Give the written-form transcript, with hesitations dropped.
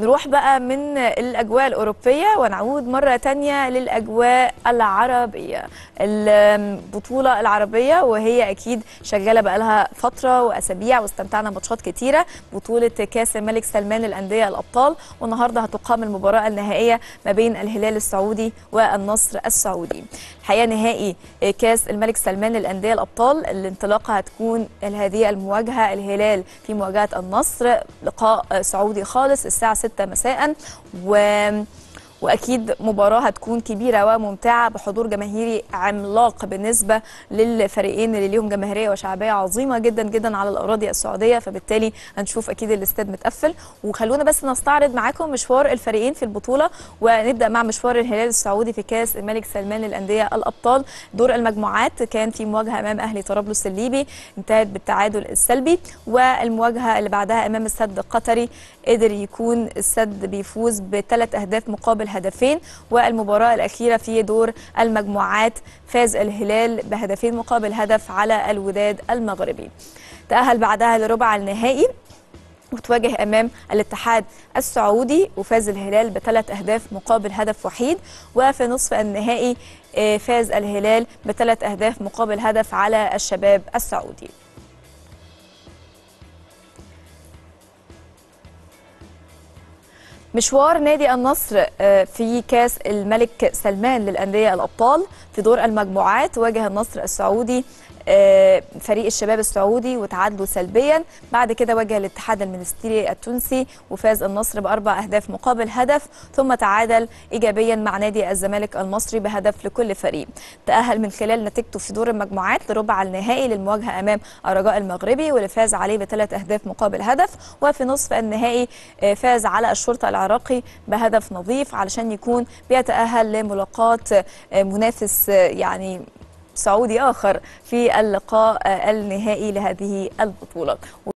نروح بقى من الأجواء الأوروبية ونعود مرة تانية للأجواء العربية. البطولة العربية وهي أكيد شغالة بقى لها فترة وأسابيع واستمتعنا بماتشات كتيرة. بطولة كاس الملك سلمان للانديه الابطال، والنهارده هتقام المباراة النهائية ما بين الهلال السعودي والنصر السعودي. الحقيقة نهائي كاس الملك سلمان للانديه الابطال، الانطلاقة هتكون هذه المواجهة، الهلال في مواجهة النصر، لقاء سعودي خالص الساعة 6 مساء وأكيد مباراة هتكون كبيرة وممتعة بحضور جماهيري عملاق بالنسبة للفريقين اللي ليهم جماهيرية وشعبية عظيمة جدا جدا على الأراضي السعودية، فبالتالي هنشوف أكيد الاستاد متقفل. وخلونا بس نستعرض معاكم مشوار الفريقين في البطولة، ونبدأ مع مشوار الهلال السعودي في كأس الملك سلمان للأندية الأبطال. دور المجموعات كان في مواجهة أمام أهلي طرابلس الليبي انتهت بالتعادل السلبي، والمواجهة اللي بعدها أمام السد القطري قدر يكون السد بيفوز بثلاث أهداف مقابل هدفين، والمباراة الأخيرة في دور المجموعات فاز الهلال بهدفين مقابل هدف على الوداد المغربي. تأهل بعدها لربع النهائي وتواجه أمام الاتحاد السعودي وفاز الهلال بثلاث أهداف مقابل هدف وحيد، وفي نصف النهائي فاز الهلال بثلاث أهداف مقابل هدف على الشباب السعودي. مشوار نادي النصر في كاس الملك سلمان للأندية الأبطال، في دور المجموعات واجه النصر السعودي فريق الشباب السعودي وتعادلوا سلبيا، بعد كده واجه الاتحاد المنستيري التونسي وفاز النصر بأربع أهداف مقابل هدف، ثم تعادل إيجابيا مع نادي الزمالك المصري بهدف لكل فريق. تأهل من خلال نتيجته في دور المجموعات لربع النهائي للمواجهة أمام الرجاء المغربي واللي فاز عليه بثلاث أهداف مقابل هدف، وفي نصف النهائي فاز على الشرطة العراقي بهدف نظيف علشان يكون بيتأهل لملاقاة منافس يعني سعودي آخر في اللقاء النهائي لهذه البطولة.